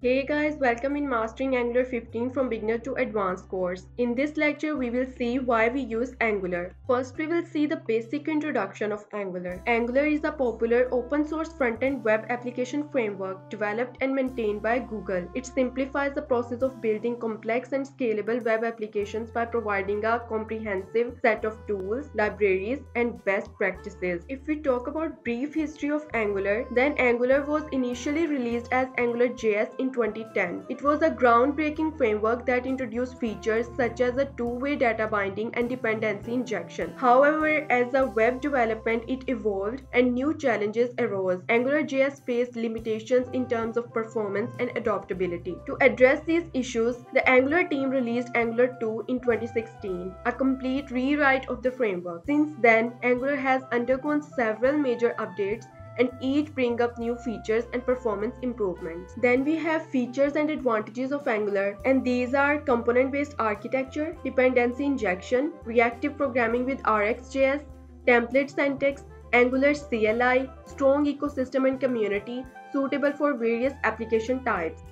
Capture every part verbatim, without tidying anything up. Hey guys, welcome in Mastering Angular fifteen from Beginner to Advanced course. In this lecture, we will see why we use Angular. First, we will see the basic introduction of Angular. Angular is a popular open source front-end web application framework developed and maintained by Google. It simplifies the process of building complex and scalable web applications by providing a comprehensive set of tools, libraries, and best practices. If we talk about brief history of Angular, then Angular was initially released as AngularJS in twenty ten. It was a groundbreaking framework that introduced features such as a two-way data binding and dependency injection. However, as a web development, it evolved and new challenges arose. AngularJS faced limitations in terms of performance and adaptability. To address these issues, the Angular team released Angular two in twenty sixteen, a complete rewrite of the framework. Since then, Angular has undergone several major updates and each bring up new features and performance improvements. Then we have features and advantages of Angular, and these are component-based architecture, dependency injection, reactive programming with RxJS, template syntax, Angular C L I, strong ecosystem and community, suitable for various application types.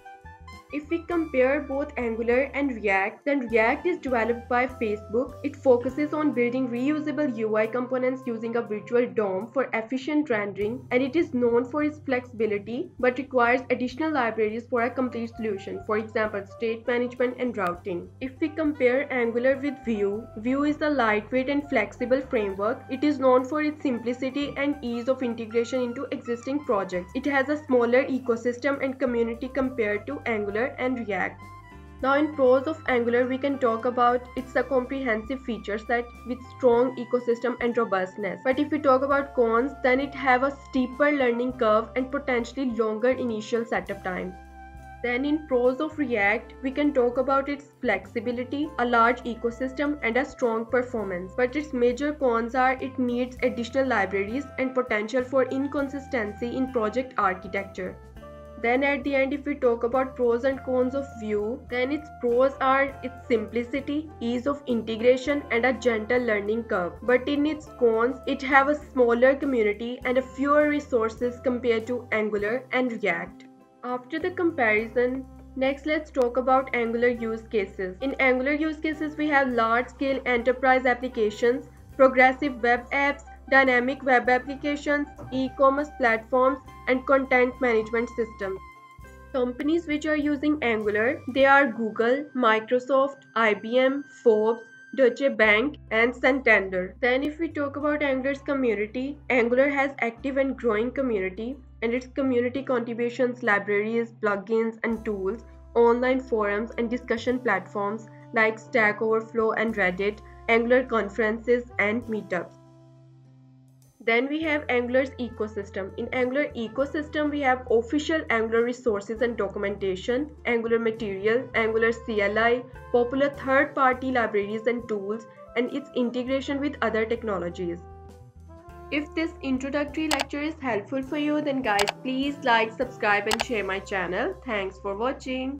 If we compare both Angular and React, then React is developed by Facebook. It focuses on building reusable U I components using a virtual D O M for efficient rendering, and it is known for its flexibility but requires additional libraries for a complete solution, for example, state management and routing. If we compare Angular with Vue, Vue is a lightweight and flexible framework. It is known for its simplicity and ease of integration into existing projects. It has a smaller ecosystem and community compared to Angular and React. Now in pros of Angular, we can talk about it's a comprehensive feature set with strong ecosystem and robustness. But if we talk about cons, then it have a steeper learning curve and potentially longer initial setup time. Then in pros of React, we can talk about its flexibility, a large ecosystem, and a strong performance. But its major cons are it needs additional libraries and potential for inconsistency in project architecture. Then at the end, if we talk about pros and cons of Vue, then its pros are its simplicity, ease of integration, and a gentle learning curve. But in its cons, it have a smaller community and a fewer resources compared to Angular and React. After the comparison, next, let's talk about Angular use cases. In Angular use cases, we have large-scale enterprise applications, progressive web apps, dynamic web applications, e-commerce platforms, and content management systems. Companies which are using Angular, they are Google, Microsoft, I B M, Forbes, Deutsche Bank, and Santander. Then if we talk about Angular's community, Angular has active and growing community, and its community contributions, libraries, plugins, and tools, online forums and discussion platforms like Stack Overflow and Reddit, Angular conferences and meetups. Then we have Angular's ecosystem. In Angular ecosystem, we have official Angular resources and documentation, Angular Material, Angular C L I, popular third-party libraries and tools, and its integration with other technologies. If this introductory lecture is helpful for you, then guys, please like, subscribe, and share my channel. Thanks for watching.